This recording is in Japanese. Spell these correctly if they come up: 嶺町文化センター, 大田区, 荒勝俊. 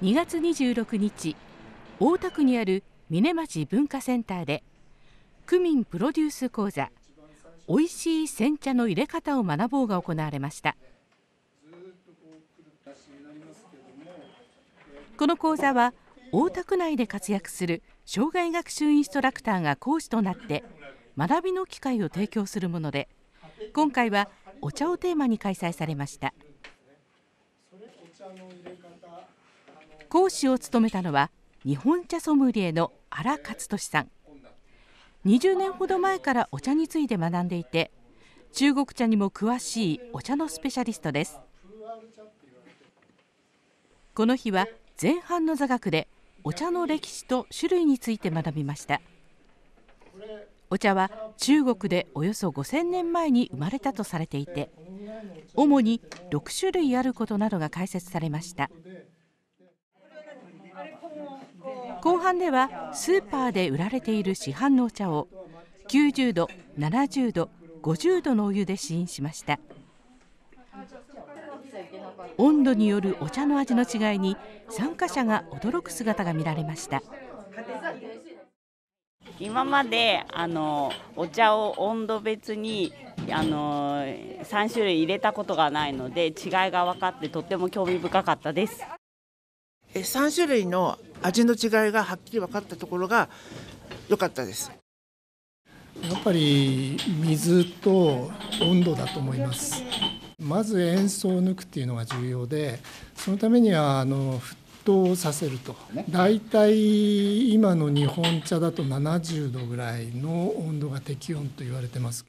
2月26日、大田区にある嶺町文化センターで区民プロデュース講座おいしい煎茶の入れ方を学ぼうが行われました。この講座は大田区内で活躍する生涯学習インストラクターが講師となって学びの機会を提供するもので、今回はお茶をテーマに開催されました。講師を務めたのは日本茶ソムリエの荒勝俊さん。20年ほど前からお茶について学んでいて、中国茶にも詳しいお茶のスペシャリストです。この日は前半の座学でお茶の歴史と種類について学びました。お茶は中国でおよそ5000年前に生まれたとされていて、主に6種類あることなどが解説されました。後半ではスーパーで売られている市販のお茶を90度、70度、50度のお湯で試飲しました。温度によるお茶の味の違いに参加者が驚く姿が見られました。今までお茶を温度別に3種類入れたことがないので、違いが分かってとっても興味深かったです。3種類の味の違いがはっきり分かったところが良かったです。やっぱり水と温度だと思います。まず塩素を抜くっていうのが重要で、そのためには沸騰させると、だいたい今の日本茶だと70度ぐらいの温度が適温と言われてます。